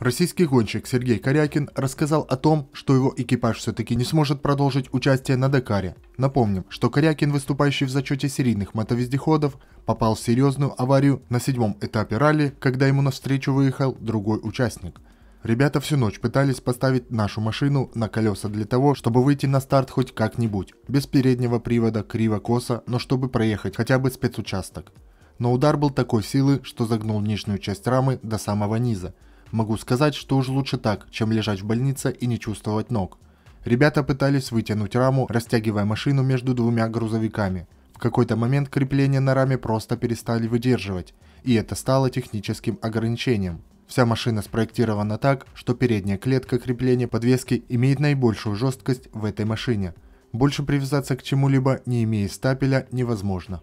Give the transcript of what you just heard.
Российский гонщик Сергей Карякин рассказал о том, что его экипаж все-таки не сможет продолжить участие на Дакаре. Напомним, что Карякин, выступающий в зачете серийных мотовездеходов, попал в серьезную аварию на седьмом этапе ралли, когда ему навстречу выехал другой участник. Ребята всю ночь пытались поставить нашу машину на колеса для того, чтобы выйти на старт хоть как-нибудь, без переднего привода, криво-косо, но чтобы проехать хотя бы спецучасток. Но удар был такой силы, что загнул нижнюю часть рамы до самого низа. Могу сказать, что уж лучше так, чем лежать в больнице и не чувствовать ног. Ребята пытались вытянуть раму, растягивая машину между двумя грузовиками. В какой-то момент крепления на раме просто перестали выдерживать, и это стало техническим ограничением. Вся машина спроектирована так, что передняя клетка крепления подвески имеет наибольшую жесткость в этой машине. Больше привязаться к чему-либо, не имея стапеля, невозможно.